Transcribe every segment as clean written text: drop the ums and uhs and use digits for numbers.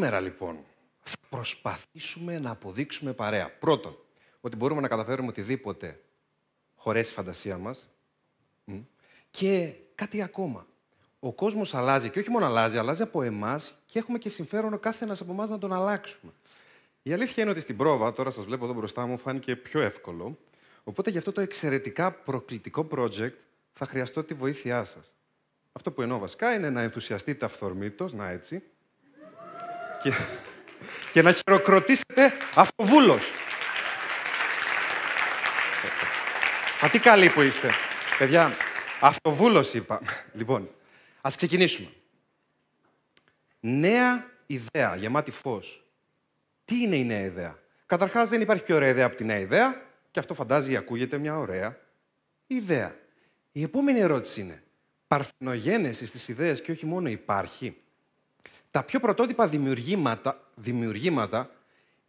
Σήμερα λοιπόν θα προσπαθήσουμε να αποδείξουμε παρέα. Πρώτον, ότι μπορούμε να καταφέρουμε οτιδήποτε χωρέσει η φαντασία μας. Και κάτι ακόμα. Ο κόσμος αλλάζει και όχι μόνο αλλάζει, αλλάζει από εμάς και έχουμε και συμφέρον ο κάθε ένας από εμάς να τον αλλάξουμε. Η αλήθεια είναι ότι στην πρόβα, τώρα σας βλέπω εδώ μπροστά μου, φάνηκε πιο εύκολο. Οπότε γι' αυτό το εξαιρετικά προκλητικό project θα χρειαστώ τη βοήθειά σας. Αυτό που εννοώ βασικά είναι να ενθουσιαστείτε αυθορμήτως, να έτσι, και να χειροκροτήσετε αυτοβούλος. Μα τι καλοί που είστε. Παιδιά, αυτοβούλος είπα. Λοιπόν, ας ξεκινήσουμε. Νέα ιδέα, γεμάτη φως. Τι είναι η νέα ιδέα? Καταρχάς, δεν υπάρχει πιο ωραία ιδέα από τη νέα ιδέα και αυτό φαντάζει ακούγεται μια ωραία ιδέα. Η επόμενη ερώτηση είναι, παρθενογένεση στις ιδέες και όχι μόνο υπάρχει. Τα πιο πρωτότυπα δημιουργήματα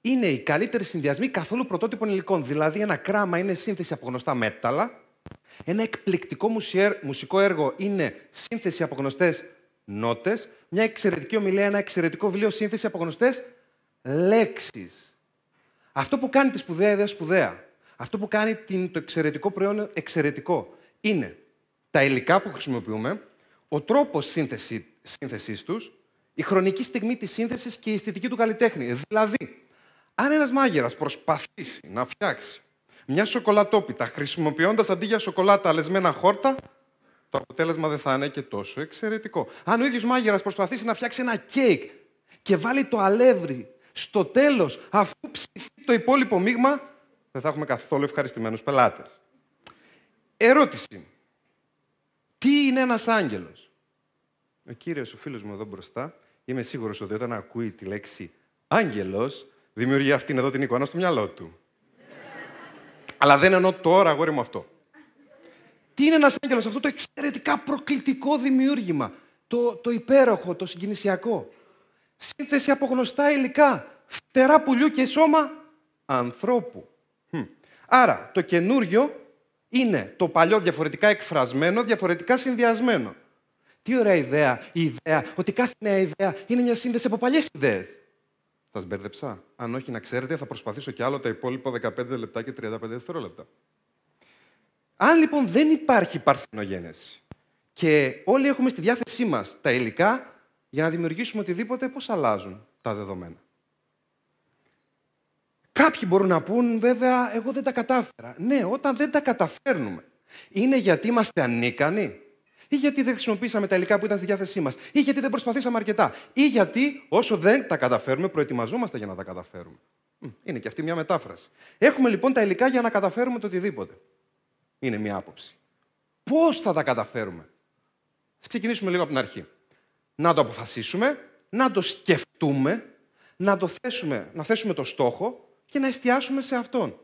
είναι οι καλύτεροι συνδυασμοί καθόλου πρωτότυπων υλικών. Δηλαδή, ένα κράμα είναι σύνθεση από γνωστά μέταλλα, ένα εκπληκτικό μουσικό έργο είναι σύνθεση από γνωστές νότες, μια εξαιρετική ομιλία, ένα εξαιρετικό βιβλίο, σύνθεση από γνωστές λέξεις. Αυτό που κάνει τη σπουδαία ιδέα σπουδαία, αυτό που κάνει το εξαιρετικό προϊόν εξαιρετικό, είναι τα υλικά που χρησιμοποιούμε, ο τρόπος σύνθεσης τους, η χρονική στιγμή της σύνθεσης και η αισθητική του καλλιτέχνη. Δηλαδή, αν ένας μάγειρας προσπαθήσει να φτιάξει μια σοκολατόπιτα χρησιμοποιώντας αντί για σοκολάτα αλεσμένα χόρτα, το αποτέλεσμα δεν θα είναι και τόσο εξαιρετικό. Αν ο ίδιος μάγειρας προσπαθήσει να φτιάξει ένα κέικ και βάλει το αλεύρι στο τέλος, αφού ψηθεί το υπόλοιπο μείγμα, δεν θα έχουμε καθόλου ευχαριστημένους πελάτες. Ερώτηση. Τι είναι ένας άγγελος? Ο κύριος, ο φίλος μου εδώ μπροστά, είμαι σίγουρος ότι όταν ακούει τη λέξη άγγελος, δημιουργεί αυτήν εδώ την εικόνα στο μυαλό του. Αλλά δεν εννοώ τώρα, αγόρι μου, αυτό. Τι είναι ένας άγγελος? Αυτό το εξαιρετικά προκλητικό δημιούργημα. Το υπέροχο, το συγκινησιακό. Σύνθεση από γνωστά υλικά. Φτερά πουλιού και σώμα ανθρώπου. Άρα, το καινούριο είναι το παλιό διαφορετικά εκφρασμένο, διαφορετικά συνδυασμένο. Τι ωραία ιδέα η ιδέα, ότι κάθε νέα ιδέα είναι μια σύνδεση από παλιές ιδέες. Σας μπέρδεψα? Αν όχι, να ξέρετε, θα προσπαθήσω κι άλλο τα υπόλοιπα 15 λεπτά και 35 δευτερόλεπτα. Αν λοιπόν δεν υπάρχει παρθενογένεση και όλοι έχουμε στη διάθεσή μας τα υλικά για να δημιουργήσουμε οτιδήποτε, πώς αλλάζουν τα δεδομένα? Κάποιοι μπορούν να πούν, βέβαια, εγώ δεν τα κατάφερα. Ναι, όταν δεν τα καταφέρνουμε, είναι γιατί είμαστε ανίκανοι, ή γιατί δεν χρησιμοποίησαμε τα υλικά που ήταν στη διάθεσή μας, ή γιατί δεν προσπαθήσαμε αρκετά, ή γιατί όσο δεν τα καταφέρουμε, προετοιμαζόμαστε για να τα καταφέρουμε. Είναι και αυτή μια μετάφραση. Έχουμε λοιπόν τα υλικά για να καταφέρουμε το οτιδήποτε. Είναι μια άποψη. Πώς θα τα καταφέρουμε? Ας ξεκινήσουμε λίγο από την αρχή. Να το αποφασίσουμε, να το σκεφτούμε, να θέσουμε το στόχο και να εστιάσουμε σε αυτόν.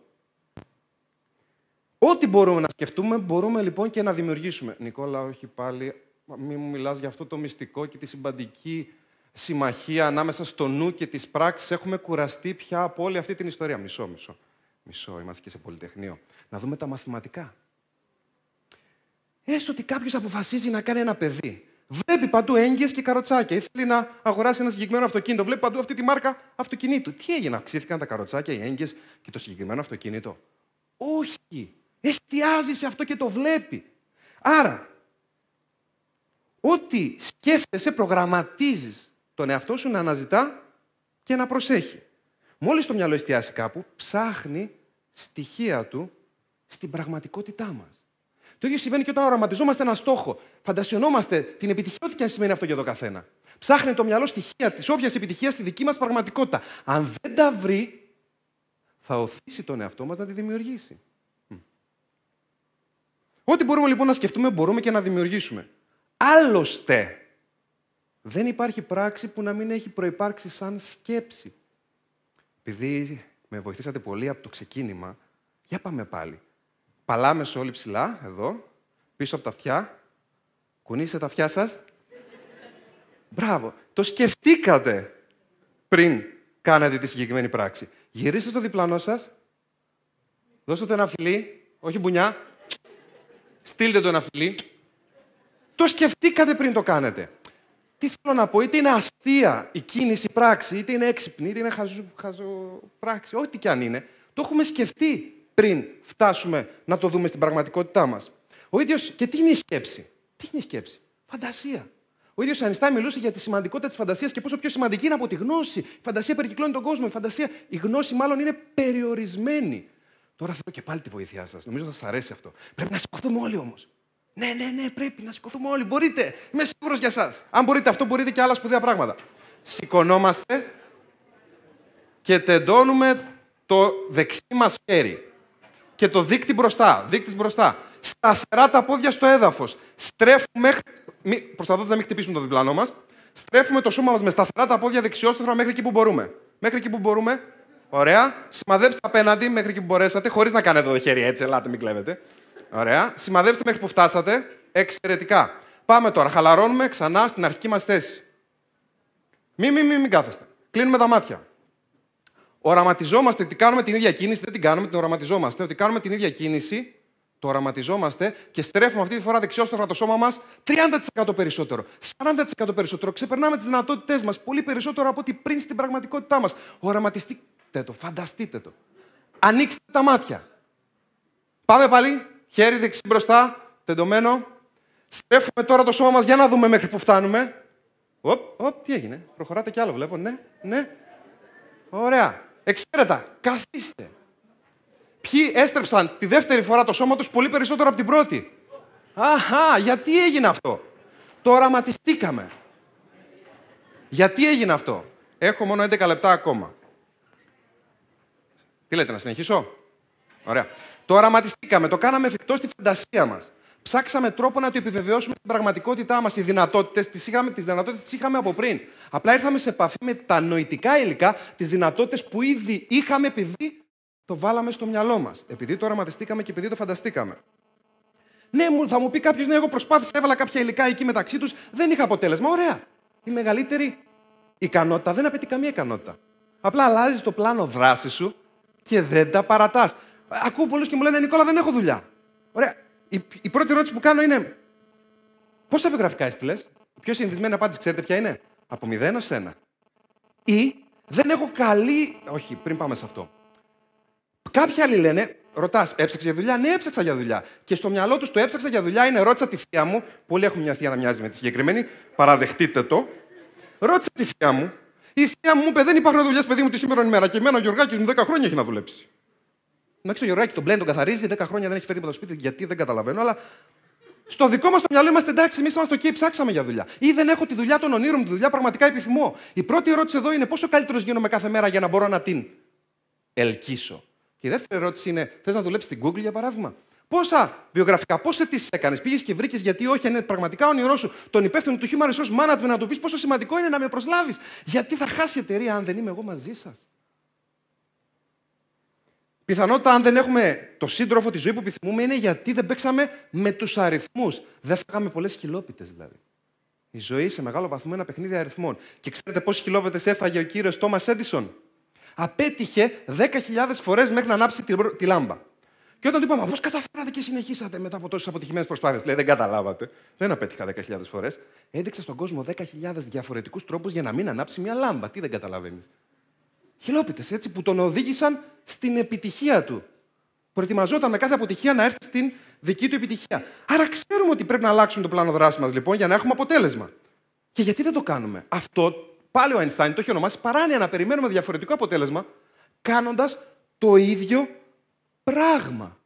Ό,τι μπορούμε να σκεφτούμε, μπορούμε λοιπόν και να δημιουργήσουμε. Νικόλα, όχι πάλι, μη μου μιλάς για αυτό το μυστικό και τη συμπαντική συμμαχία ανάμεσα στο νου και τις πράξεις. Έχουμε κουραστεί πια από όλη αυτή την ιστορία. Μισό, είμαστε και σε πολυτεχνείο. Να δούμε τα μαθηματικά. Έστω ότι κάποιος αποφασίζει να κάνει ένα παιδί. Βλέπει παντού έγκυες και καροτσάκια. Ήθελε να αγοράσει ένα συγκεκριμένο αυτοκίνητο. Βλέπει παντού αυτή τη μάρκα αυτοκινήτου. Τι έγινε, αυξήθηκαν τα καροτσάκια, οι έγκυες και το συγκεκριμένο αυτοκίνητο? Όχι. Εστιάζει σε αυτό και το βλέπει. Άρα, ό,τι σκέφτεσαι, προγραμματίζεις τον εαυτό σου να αναζητά και να προσέχει. Μόλις το μυαλό εστιάσει κάπου, ψάχνει στοιχεία του στην πραγματικότητά μας. Το ίδιο συμβαίνει και όταν οραματιζόμαστε ένα στόχο. Φαντασιωνόμαστε την επιτυχία, ό,τι και αν σημαίνει αυτό για τον καθένα. Ψάχνει το μυαλό στοιχεία της όποιας επιτυχίας στη δική μας πραγματικότητα. Αν δεν τα βρει, θα οθήσει τον εαυτό μας να τη δημιουργήσει. Ό,τι μπορούμε λοιπόν να σκεφτούμε, μπορούμε και να δημιουργήσουμε. Άλλωστε, δεν υπάρχει πράξη που να μην έχει προϋπάρξει σαν σκέψη. Επειδή με βοηθήσατε πολύ από το ξεκίνημα, για πάμε πάλι. Παλάμεσο όλοι ψηλά, εδώ, πίσω από τα αυτιά. Κουνήστε τα αυτιά σας. Μπράβο, το σκεφτήκατε πριν κάνετε τη συγκεκριμένη πράξη. Γυρίστε στο διπλανό σας, δώστε το ένα φιλί, όχι μπουνιά. Στείλτε το ένα φιλί. Το σκεφτήκατε πριν το κάνετε. Τι θέλω να πω, είτε είναι αστεία η κίνηση, η πράξη, είτε είναι έξυπνη, είτε είναι χαζοπράξη, ό,τι κι αν είναι, το έχουμε σκεφτεί πριν φτάσουμε να το δούμε στην πραγματικότητά μας. Ο ίδιος, και τι είναι η σκέψη. Τι είναι η σκέψη, φαντασία. Ο ίδιος Ανιστάιν μιλούσε για τη σημαντικότητα της φαντασίας και πόσο πιο σημαντική είναι από τη γνώση. Η φαντασία περικυκλώνει τον κόσμο. Η γνώση μάλλον είναι περιορισμένη. Τώρα θέλω και πάλι τη βοήθειά σας. Νομίζω θα σας αρέσει αυτό. Πρέπει να σηκωθούμε όλοι όμως. Ναι, πρέπει να σηκωθούμε όλοι. Μπορείτε. Είμαι σίγουρος για σας. Αν μπορείτε αυτό, μπορείτε και άλλα σπουδαία πράγματα. Σηκωνόμαστε και τεντώνουμε το δεξί μας χέρι και το δείκτη μπροστά. Σταθερά τα πόδια στο έδαφος. Στρέφουμε. Προσπαθώντας να μην χτυπήσουμε το διπλανό μας. Στρέφουμε το σώμα μας με σταθερά τα πόδια δεξιόστροφα μέχρι εκεί που μπορούμε. Ωραία. Σημαδέψτε απέναντι μέχρι εκεί που μπορέσατε, χωρίς να κάνετε το χέρι έτσι. Ελάτε, μην κλέβετε. Ωραία. Σημαδέψτε μέχρι που φτάσατε. Εξαιρετικά. Πάμε τώρα. Χαλαρώνουμε ξανά στην αρχική μας θέση. Μην κάθεστε. Κλείνουμε τα μάτια. Οραματιζόμαστε ότι κάνουμε την ίδια κίνηση. Δεν την κάνουμε, την οραματιζόμαστε. Ότι κάνουμε την ίδια κίνηση. Το οραματιζόμαστε και στρέφουμε αυτή τη φορά δεξιόστροφα το σώμα μας 30% περισσότερο, 40% περισσότερο. Ξεπερνάμε τις δυνατότητές μας πολύ περισσότερο από ό,τι πριν στην πραγματικότητά μας. Οραματιστείτε το, φανταστείτε το. Ανοίξτε τα μάτια. Πάμε πάλι. Χέρι δεξί μπροστά, τεντωμένο. Στρέφουμε τώρα το σώμα μας για να δούμε μέχρι που φτάνουμε. Τι έγινε. Προχωράτε κι άλλο, βλέπω. Ναι. Ωραία. Εξαίρετα. Καθίστε. Ποιοι έστρεψαν τη δεύτερη φορά το σώμα τους πολύ περισσότερο από την πρώτη. Αχα, γιατί έγινε αυτό. Το οραματιστήκαμε. Γιατί έγινε αυτό. Έχω μόνο 11 λεπτά ακόμα. Τι λέτε, να συνεχίσω. Ωραία. Το οραματιστήκαμε, το κάναμε εφικτό στη φαντασία μας. Ψάξαμε τρόπο να το επιβεβαιώσουμε στην πραγματικότητά μας. Οι δυνατότητες τις είχαμε από πριν. Απλά ήρθαμε σε επαφή με τα νοητικά υλικά, τις δυνατότητες που ήδη είχαμε επειδή το βάλαμε στο μυαλό μας. Επειδή το οραματιστήκαμε και επειδή το φανταστήκαμε. Ναι, θα μου πει κάποιος, ναι, εγώ προσπάθησα, έβαλα κάποια υλικά εκεί μεταξύ τους, δεν είχα αποτέλεσμα. Ωραία. Η μεγαλύτερη ικανότητα δεν απαιτεί καμία ικανότητα. Απλά αλλάζεις το πλάνο δράσης σου και δεν τα παρατάς. Ακούω πολλούς και μου λένε, Νικόλα, δεν έχω δουλειά. Ωραία. Η πρώτη ερώτηση που κάνω είναι, πόσα βιογραφικά έστειλες. Η πιο συνηθισμένη απάντηση, ξέρετε ποια είναι. Από 0 ως 1. Ή δεν έχω καλή. Όχι, πριν πάμε σε αυτό. Κάποιοι άλλοι λένε, ρωτάς, έψαξα για δουλειά. Ναι, έψαξα για δουλειά. Και στο μυαλό τους το έψαξα για δουλειά είναι, ρώτησα τη θεία μου. Πολλοί έχουν μια θεία να μοιάζει με τη συγκεκριμένη, παραδεχτείτε το. Ρώτησα τη θεία μου. Η θεία μου μου είπε, δεν υπάρχουν δουλειές, παιδί μου, τη σήμερα ημέρα. Και εμένα ο Γιωργάκης μου 10 χρόνια έχει να δουλέψει. Να ξέρω, ο Γιωργάκη τον μπλέν, τον καθαρίζει, 10 χρόνια δεν έχει φέρει τίποτα στο σπίτι, γιατί δεν καταλαβαίνω, αλλά στο δικό μας το μυαλό είμαστε εντάξει, εμείς είμαστε εκεί, ψάξαμε για δουλειά. Ή δεν έχω τη δουλειά των ονείρων μου, τη δουλειά πραγματικά επιθυμώ. Η πρώτη ερώτηση εδώ είναι, πόσο καλύτερος γίνομαι κάθε μέρα για να μπορώ να την ελκύσω. Και η δεύτερη ερώτηση είναι, θες να δουλέψεις στην Google για παράδειγμα. Πόσα βιογραφικά, πόσε τι έκανε, πήγες και βρήκες γιατί όχι, αν είναι πραγματικά όνειρό σου, τον υπεύθυνο του Human Resource Management να του πεις πόσο σημαντικό είναι να με προσλάβεις. Γιατί θα χάσει η εταιρεία αν δεν είμαι εγώ μαζί σας. Πιθανότητα, αν δεν έχουμε το σύντροφο, τη ζωή που επιθυμούμε, είναι γιατί δεν παίξαμε με τους αριθμούς. Δεν φάγαμε πολλές χιλόπιτες δηλαδή. Η ζωή σε μεγάλο βαθμό είναι ένα παιχνίδι αριθμών. Και ξέρετε πόσες χιλόπιτες έφαγε ο κύριος Τόμας Έντισον. Απέτυχε 10.000 φορές μέχρι να ανάψει τη λάμπα. Και όταν του είπαμε, πώς καταφέρατε και συνεχίσατε μετά από τόσες αποτυχημένες προσπάθειες, λέει, δεν καταλάβατε. Δεν απέτυχα 10.000 φορές. Έδειξα στον κόσμο 10.000 διαφορετικούς τρόπους για να μην ανάψει μια λάμπα. Τι δεν καταλαβαίνεις. Χιλόπιτες έτσι που τον οδήγησαν στην επιτυχία του. Προετοιμαζόταν με κάθε αποτυχία να έρθει στην δική του επιτυχία. Άρα ξέρουμε ότι πρέπει να αλλάξουμε το πλάνο δράσης μας λοιπόν για να έχουμε αποτέλεσμα. Και γιατί δεν το κάνουμε. Αυτό πάλι ο Einstein το έχει ονομάσει παράνοια να περιμένουμε διαφορετικό αποτέλεσμα κάνοντας το ίδιο πράγμα.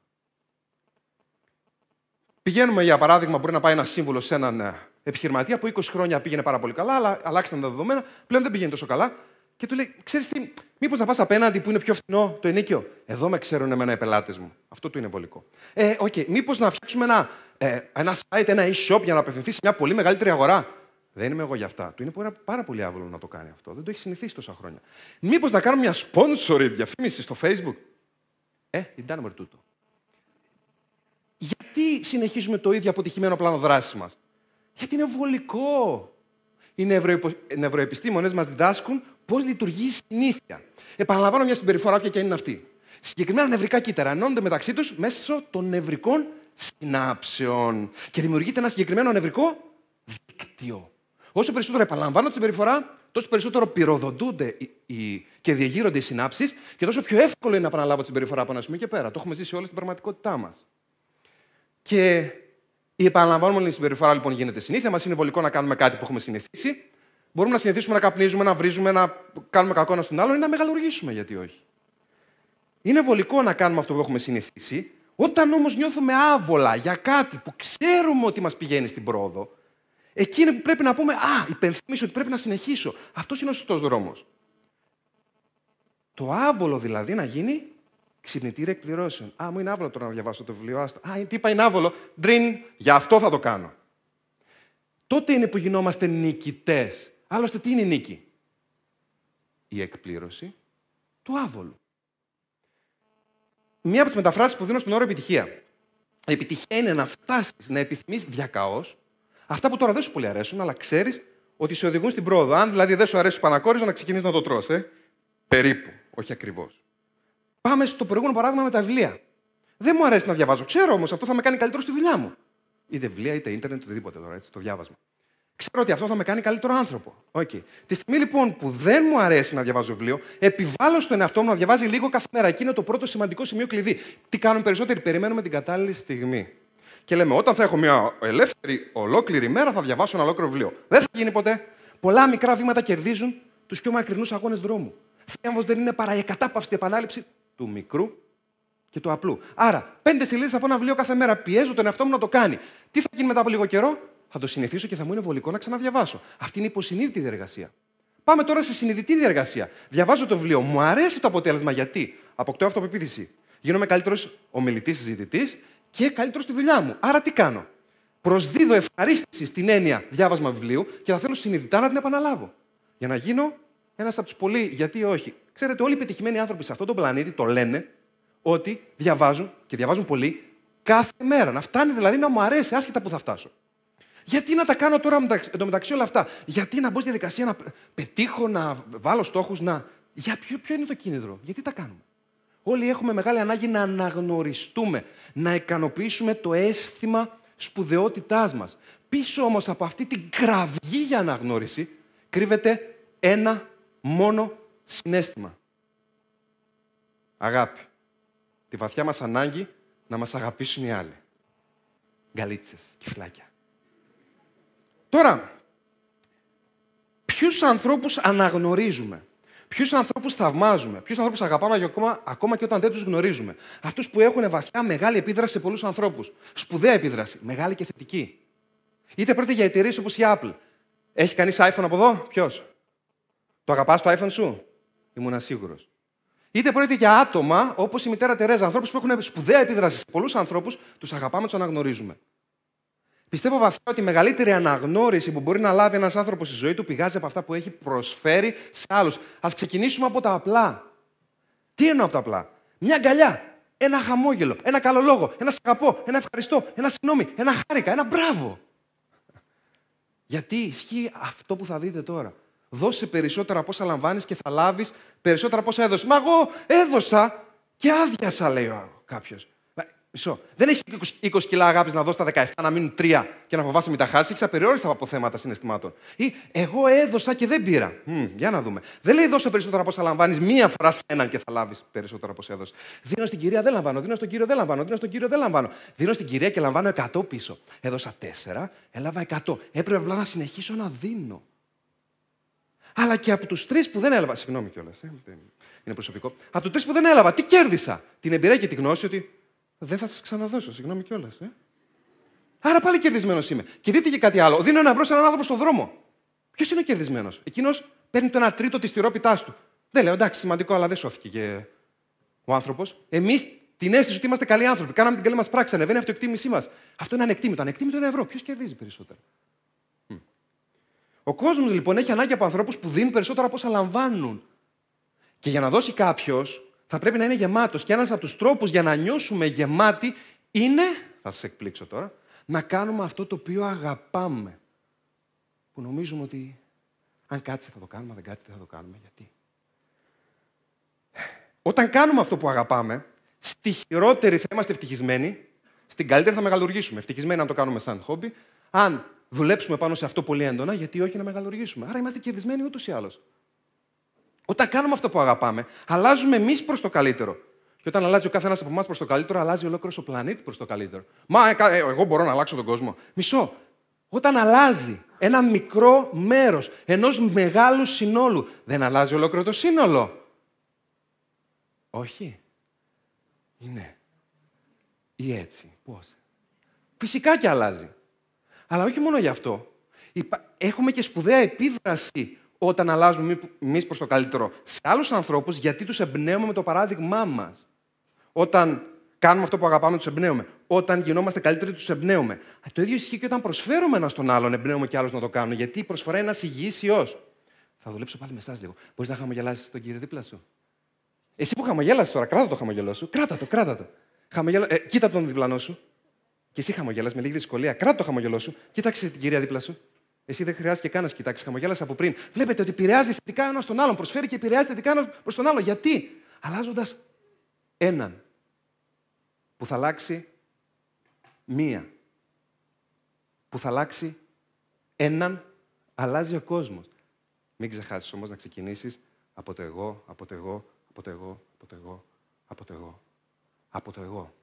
Πηγαίνουμε για παράδειγμα, μπορεί να πάει ένα σύμβουλο σε έναν επιχειρηματία που 20 χρόνια πήγαινε πάρα πολύ καλά, αλλά αλλάξαν τα δεδομένα, πλέον δεν πηγαίνει τόσο καλά. Και του λέει, ξέρεις τι, μήπως να πας απέναντι που είναι πιο φθηνό το ενίκιο. Εδώ με ξέρουν εμένα οι πελάτες μου. Αυτό του είναι βολικό. Μήπως να φτιάξουμε ένα site, ένα e-shop για να απευθυνθεί σε μια πολύ μεγαλύτερη αγορά. Δεν είμαι εγώ για αυτά. Του είναι πάρα πολύ άβολο να το κάνει αυτό. Δεν το έχει συνηθίσει τόσα χρόνια. Μήπως να κάνουμε μια sponsored διαφήμιση στο Facebook. Την κάνουμε τούτο. Γιατί συνεχίζουμε το ίδιο αποτυχημένο πλάνο δράσης μας. Γιατί είναι βολικό. Οι νευροεπιστήμονες μας διδάσκουν πώς λειτουργεί η συνήθεια. Επαναλαμβάνω μια συμπεριφορά, όποια και είναι αυτή. Συγκεκριμένα νευρικά κύτταρα ενώνονται μεταξύ τους μέσω των νευρικών συνάψεων. Και δημιουργείται ένα συγκεκριμένο νευρικό δίκτυο. Όσο περισσότερο επαλαμβάνω τη συμπεριφορά, τόσο περισσότερο πυροδοτούνται και διεγείρονται οι συνάψεις και τόσο πιο εύκολο είναι να επαναλάβω τη συμπεριφορά από ένα σημείο και πέρα. Το έχουμε ζήσει όλοι στην πραγματικότητά μας. Και η επαναλαμβανόμενη συμπεριφορά λοιπόν γίνεται συνήθεια. Μας είναι βολικό να κάνουμε κάτι που έχουμε συνηθίσει. Μπορούμε να συνηθίσουμε να καπνίζουμε, να βρίζουμε, να κάνουμε κακό ένα στον άλλον ή να μεγαλουργήσουμε, γιατί όχι. Είναι βολικό να κάνουμε αυτό που έχουμε συνηθίσει. Όταν όμως νιώθουμε άβολα για κάτι που ξέρουμε ότι μας πηγαίνει στην πρόοδο, εκεί είναι που πρέπει να πούμε: α, υπενθυμίσω ότι πρέπει να συνεχίσω. Αυτός είναι ο σωστός δρόμος. Το άβολο δηλαδή να γίνει ξυπνητήρι εκπληρώσεων. Α, μου είναι άβολο τώρα να διαβάσω το βιβλίο. Άστα. Α, τι είπα, είναι άβολο. Ντριν, για αυτό θα το κάνω. Τότε είναι που γινόμαστε νικητές. Άλλωστε, τι είναι η νίκη? Η εκπλήρωση του άβολου. Μία από τις μεταφράσεις που δίνω στον όρο επιτυχία. Η επιτυχία είναι να φτάσεις να επιθυμείς διακαώς αυτά που τώρα δεν σου πολύ αρέσουν, αλλά ξέρεις ότι σε οδηγούν στην πρόοδο. Αν δηλαδή δεν σου αρέσει το πανακόριζο, να ξεκινήσεις να το τρως. Περίπου, όχι ακριβώς. Πάμε στο προηγούμενο παράδειγμα με τα βιβλία. Δεν μου αρέσει να διαβάζω. Ξέρω όμως αυτό θα με κάνει καλύτερο στη δουλειά μου. Είτε βιβλία, είτε ίντερνετ, οτιδήποτε τώρα, έτσι, το διάβασμα. Ξέρω ότι αυτό θα με κάνει καλύτερο άνθρωπο. Okay. Τη στιγμή λοιπόν που δεν μου αρέσει να διαβάζω βιβλίο, επιβάλλω στον εαυτό μου να διαβάζει λίγο κάθε μέρα. Εκεί είναι το πρώτο σημαντικό σημείο κλειδί. Τι κάνουν περισσότεροι? Περιμένουμε την κατάλληλη στιγμή. Και λέμε: όταν θα έχω μια ελεύθερη, ολόκληρη μέρα, θα διαβάσω ένα ολόκληρο βιβλίο. Δεν θα γίνει ποτέ. Πολλά μικρά βήματα κερδίζουν τους πιο μακρινούς αγώνες δρόμου. Θρίαμβος δεν είναι παρά η εκατάπαυστη επανάληψη του μικρού και του απλού. Άρα, 5 σελίδες από ένα βιβλίο κάθε μέρα. Πιέζω τον εαυτό μου να το κάνει. Τι θα γίνει μετά από λίγο καιρό? Θα το συνηθίσω και θα μου είναι βολικό να ξαναδιαβάσω. Αυτή είναι η υποσυνείδητη διεργασία. Πάμε τώρα σε συνειδητή διεργασία. Διαβάζω το βιβλίο, μου αρέσει το αποτέλεσμα γιατί αποκτώ αυτοπεποίθηση. Γίνομαι καλύτερος ομιλητής, συζητητής και καλύτερος στη δουλειά μου. Άρα τι κάνω? Προσδίδω ευχαρίστηση στην έννοια διάβασμα βιβλίου και θα θέλω συνειδητά να την επαναλάβω. Για να γίνω ένας από τους πολλοί, γιατί όχι. Ξέρετε, όλοι οι πετυχημένοι άνθρωποι σε αυτόν τον πλανήτη το λένε ότι διαβάζουν και διαβάζουν πολύ κάθε μέρα. Να φτάνει δηλαδή να μου αρέσει, άσχετα που θα φτάσω. Γιατί να τα κάνω τώρα εντωμεταξύ όλα αυτά? Γιατί να μπω στη διαδικασία να πετύχω, να βάλω στόχους, να... Για ποιο είναι το κίνητρο? Γιατί τα κάνουμε? Όλοι έχουμε μεγάλη ανάγκη να αναγνωριστούμε, να ικανοποιήσουμε το αίσθημα σπουδαιότητάς μας. Πίσω όμως από αυτή την κραυγή για αναγνώριση κρύβεται ένα μόνο συναίσθημα. Αγάπη. Τη βαθιά μας ανάγκη να μας αγαπήσουν οι άλλοι. Γκαλίτσες, κυφλάκια. Τώρα, ποιους ανθρώπους αναγνωρίζουμε, ποιους ανθρώπους θαυμάζουμε, ποιους ανθρώπους αγαπάμε ακόμα και όταν δεν τους γνωρίζουμε? Αυτούς που έχουν βαθιά μεγάλη επίδραση σε πολλούς ανθρώπους. Σπουδαία επίδραση, μεγάλη και θετική. Είτε πρόκειται για εταιρείες όπως η Apple. Έχει κανείς iPhone από εδώ? Ποιος? Το αγαπάς το iPhone σου? Ήμουν σίγουρος. Είτε πρόκειται για άτομα όπως η μητέρα Τερέζα. Ανθρώπους που έχουν σπουδαία επίδραση σε πολλούς ανθρώπους, τους αγαπάμε, τους αναγνωρίζουμε. Πιστεύω βαθιά ότι η μεγαλύτερη αναγνώριση που μπορεί να λάβει ένας άνθρωπος στη ζωή του πηγάζει από αυτά που έχει προσφέρει σε άλλους. Ας ξεκινήσουμε από τα απλά. Τι εννοώ από τα απλά? Μια αγκαλιά, ένα χαμόγελο, ένα καλό λόγο, ένα σ' αγαπώ, ένα ευχαριστώ, ένα συγγνώμη, ένα χάρηκα, ένα μπράβο. Γιατί ισχύει αυτό που θα δείτε τώρα. Δώσε περισσότερα από όσα λαμβάνεις και θα λάβεις περισσότερα από όσα έδωσες. Μα εγώ έδωσα και άδειασα, λέει κάποιος. Μισό. Δεν έχεις 20 κιλά αγάπης να δώσεις τα 17, να μείνουν 3 και να φοβάσαι μην τα χάσεις. Έχεις απεριόριστα αποθέματα συναισθημάτων. Ή εγώ έδωσα και δεν πήρα. Για να δούμε. Δεν λέει δώσε περισσότερα από όσα λαμβάνεις μία φορά σε έναν και θα λάβεις περισσότερα από όσα έδωσες. Δίνω στην κυρία, δεν λαμβάνω. Δίνω στον κύριο, δεν λαμβάνω. Δίνω στον κύριο, δεν λαμβάνω. Δίνω στην κυρία και λαμβάνω 100 πίσω. Έδωσα 4, έλαβα 100. Έπρεπε απλά να συνεχίσω να δίνω. Αλλά και από τους 3 που δεν έλαβα. Συγγνώμη κιόλας. Είναι προσωπικό. Από τους 3 που δεν έλαβα, τι κέρδισα? Την εμπειρία και τη γνώση ότι. Δεν θα σας ξαναδώσω, συγγνώμη κιόλας. Άρα πάλι κερδισμένος είμαι. Και δείτε και κάτι άλλο. Δίνω ένα ευρώ σε έναν άνθρωπο στον δρόμο. Ποιος είναι ο κερδισμένος? Εκείνος παίρνει το 1/3 της θηρότητάς του. Δεν λέω εντάξει, σημαντικό, αλλά δεν σώθηκε και ο άνθρωπος. Εμείς την αίσθηση ότι είμαστε καλοί άνθρωποι. Κάναμε την καλή μας πράξη, ανεβαίνει η αυτοεκτίμησή μας. Αυτό είναι ανεκτήμητο. Ανεκτήμητο είναι ευρώ. Ποιος κερδίζει περισσότερα? Ο κόσμος λοιπόν έχει ανάγκη από ανθρώπους που δίνουν περισσότερα από όσα λαμβάνουν. Και για να δώσει κάποιος. Θα πρέπει να είναι γεμάτος. Και ένας από τους τρόπους για να νιώσουμε γεμάτοι είναι, θα σας εκπλήξω τώρα, να κάνουμε αυτό το οποίο αγαπάμε. Που νομίζουμε ότι αν κάτσει θα το κάνουμε, αν δεν κάτσει δεν θα το κάνουμε. Γιατί? Όταν κάνουμε αυτό που αγαπάμε, στη χειρότερη θα είμαστε ευτυχισμένοι, στην καλύτερη θα μεγαλουργήσουμε. Ευτυχισμένοι αν το κάνουμε σαν χόμπι, αν δουλέψουμε πάνω σε αυτό πολύ έντονα, γιατί όχι να μεγαλουργήσουμε. Άρα είμαστε κερδισμένοι ούτως ή άλλως. Όταν κάνουμε αυτό που αγαπάμε, αλλάζουμε εμείς προς το καλύτερο. Και όταν αλλάζει ο καθένας από εμάς προς το καλύτερο, αλλάζει ολόκληρος ο πλανήτης προς το καλύτερο. Μα εγώ μπορώ να αλλάξω τον κόσμο. Μισό. Όταν αλλάζει ένα μικρό μέρος ενός μεγάλου συνόλου, δεν αλλάζει ολόκληρο το σύνολο. Όχι. Ναι. Ή έτσι. Πώς. Φυσικά και αλλάζει. Αλλά όχι μόνο γι' αυτό. Έχουμε και σπουδαία επίδραση όταν αλλάζουμε εμείς προς το καλύτερο σε άλλους ανθρώπους, γιατί τους εμπνέουμε με το παράδειγμά μας. Όταν κάνουμε αυτό που αγαπάμε, τους εμπνέουμε. Όταν γινόμαστε καλύτεροι, τους εμπνέουμε. Το ίδιο ισχύει και όταν προσφέρουμε ένα στον άλλον, εμπνέουμε και άλλους να το κάνουν. Γιατί η προσφορά είναι ένας υγιής ιός. Θα δουλέψω πάλι με εσάς λίγο. Μπορείς να χαμογελάσεις τον κύριο δίπλα σου. Εσύ που χαμογέλασες τώρα, κράτα το χαμογελό σου. Κράτα το, κράτα το. Κοίτα τον διπλανό σου. Και εσύ χαμογέλας με λίγη δυσκολία. Κράτα το χαμογελό σου. Κοίταξε την κυρία δίπλα σου. Εσύ δεν χρειάζεται καν να κοιτάξει. Χαμογέλασε από πριν. Βλέπετε ότι επηρεάζει θετικά ένα τον άλλον. Προσφέρει και επηρεάζει θετικά ένα προς τον άλλο. Γιατί? Αλλάζοντας έναν που θα αλλάξει μία. Που θα αλλάξει έναν, αλλάζει ο κόσμος. Μην ξεχάσεις όμως να ξεκινήσεις από το εγώ, από το εγώ, από το εγώ, από το εγώ, από το εγώ, από το εγώ.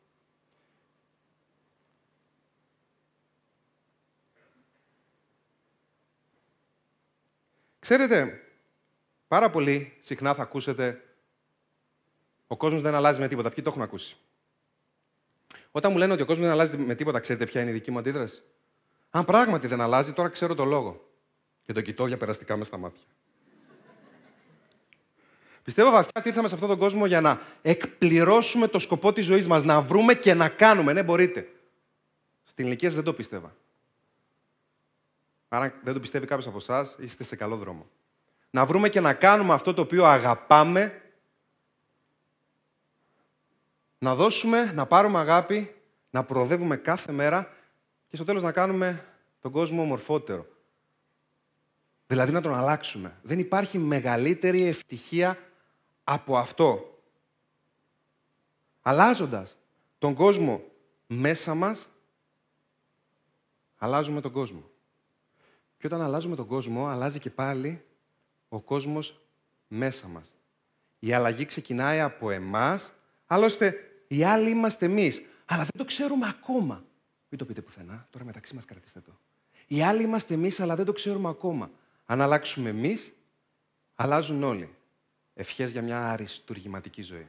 Ξέρετε, πάρα πολύ συχνά θα ακούσετε «Ο κόσμος δεν αλλάζει με τίποτα». Ποιοι το έχουν ακούσει? Όταν μου λένε ότι ο κόσμος δεν αλλάζει με τίποτα, ξέρετε ποια είναι η δική μου αντίδραση? Αν πράγματι δεν αλλάζει, τώρα ξέρω το λόγο. Και το κοιτώ διαπεραστικά μες στα μάτια. Πιστεύω βαθιά ότι ήρθαμε σε αυτόν τον κόσμο για να εκπληρώσουμε το σκοπό της ζωής μας, να βρούμε και να κάνουμε. Ναι, μπορείτε. Στην ηλικία σας δεν το πίστευα. Άρα, δεν το πιστεύει κάποιος από εσάς, είστε σε καλό δρόμο. Να βρούμε και να κάνουμε αυτό το οποίο αγαπάμε, να δώσουμε, να πάρουμε αγάπη, να προοδεύουμε κάθε μέρα και στο τέλος να κάνουμε τον κόσμο ομορφότερο. Δηλαδή να τον αλλάξουμε. Δεν υπάρχει μεγαλύτερη ευτυχία από αυτό. Αλλάζοντας τον κόσμο μέσα μας, αλλάζουμε τον κόσμο. Και όταν αλλάζουμε τον κόσμο, αλλάζει και πάλι ο κόσμος μέσα μας. Η αλλαγή ξεκινάει από εμάς, άλλωστε οι άλλοι είμαστε εμείς. Αλλά δεν το ξέρουμε ακόμα. Μην το πείτε πουθενά, τώρα μεταξύ μας κρατήστε το. Οι άλλοι είμαστε εμείς, αλλά δεν το ξέρουμε ακόμα. Αν αλλάξουμε εμείς, αλλάζουν όλοι. Ευχές για μια αριστουργηματική ζωή.